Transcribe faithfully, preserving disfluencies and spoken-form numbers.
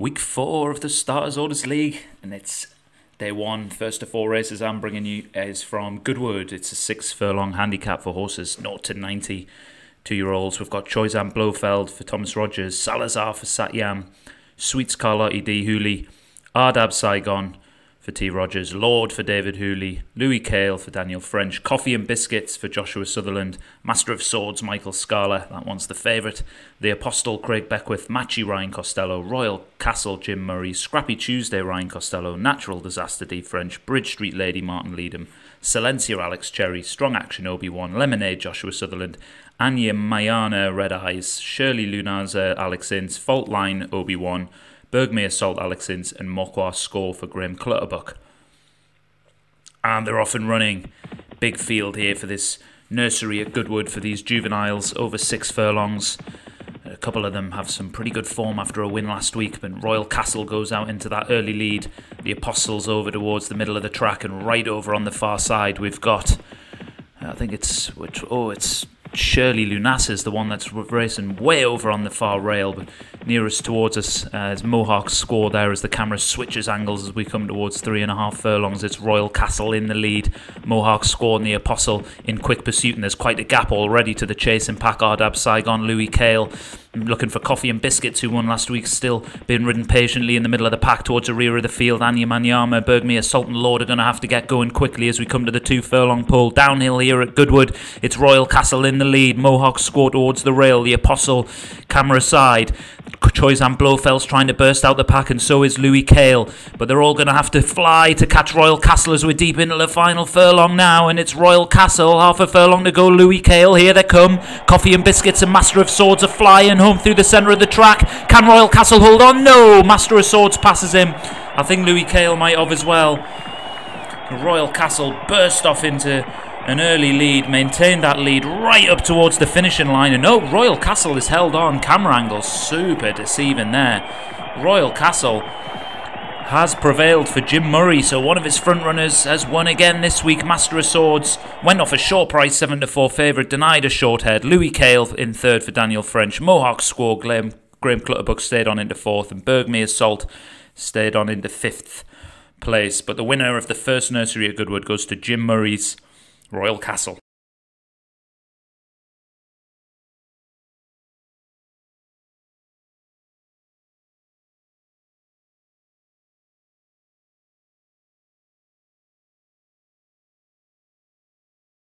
Week four of the Starters Orders League, and it's day one, first of four races I'm bringing you is from Goodwood. It's a six furlong handicap for horses nought to ninety two-year-olds. We've got Choizan Blofeld for Thomas Rogers, Salazar for Satyam, Sweets Carlotti D. Hooley, Ardab Saigon for T. Rogers, Lord for David Hooley, Louis Kale for Daniel French, Coffee and Biscuits for Joshua Sutherland, Master of Swords Michael Scala, that one's the favourite, The Apostle Craig Beckwith, Machi Ryan Costello, Royal Castle Jim Murray, Scrappy Tuesday Ryan Costello, Natural Disaster D. French, Bridge Street Lady Martin Liedem, Silencia Alex Cherry, Strong Action Obi-Wan, Lemonade Joshua Sutherland, Anya Mayana Red Eyes, Shirley Lunaza Alex Innes, Fault Line Obi-Wan, Bergmeier Salt Alex Innes, and Mohawk Squad for Graham Clutterbuck. And they're off and running. Big field here for this nursery at Goodwood for these juveniles over six furlongs. A couple of them have some pretty good form after a win last week, but Royal Castle goes out into that early lead. The Apostle's over towards the middle of the track, and right over on the far side we've got, I think it's, oh, it's Shirley Lunaza is the one that's racing way over on the far rail, but nearest towards us uh, is Mohawk Squad there as the camera switches angles as we come towards three and a half furlongs. It's Royal Castle in the lead, Mohawk Squad and the Apostle in quick pursuit, and there's quite a gap already to the chase in pack. Ardab Saigon, Louis Kale looking for Coffee and Biscuits, who won last week, still being ridden patiently in the middle of the pack towards the rear of the field. Anya Manyama, Bergmeier Salt and Lord are going to have to get going quickly as we come to the two furlong pole. Downhill here at Goodwood, it's Royal Castle in the lead, Mohawk Squad towards the rail, the Apostle camera side. Choizan Blofeld's trying to burst out the pack, and so is Louis Kale, but they're all going to have to fly to catch Royal Castle as we're deep into the final furlong now, and it's Royal Castle, half a furlong to go. Louis Kale, here they come. Coffee and Biscuits and Master of Swords are flying home through the centre of the track. Can Royal Castle hold on? No! Master of Swords passes him. I think Louis Kale might have as well. Royal Castle burst off into an early lead, maintained that lead right up towards the finishing line, and oh, Royal Castle is held on. Camera angle super deceiving there. Royal Castle has prevailed for Jim Murray, so one of his front runners has won again this week. Master of Swords went off a short price, seven to four favourite, denied a short head. Louis Kale in third for Daniel French. Mohawk Squaw, Graham, Graham Clutterbuck stayed on into fourth, and Bergmeier Salt stayed on into fifth place. But the winner of the first nursery at Goodwood goes to Jim Murray's Royal Castle.